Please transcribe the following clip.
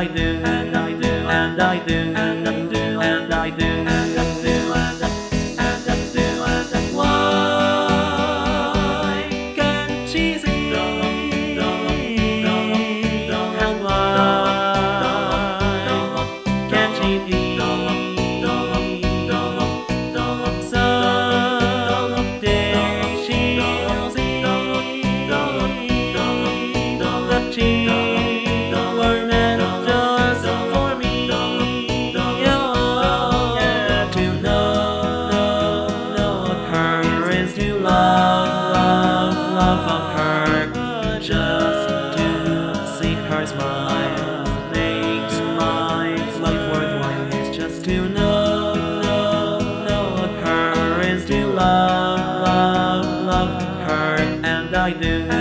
I do, and I do, and I do, and I do, and I do, and I do, and I do, and I do. Why can't she see? And why can't she be someday? She'll see that she. Just to see her smile makes my life worthwhile. It's just to know what her is to love her, and I do.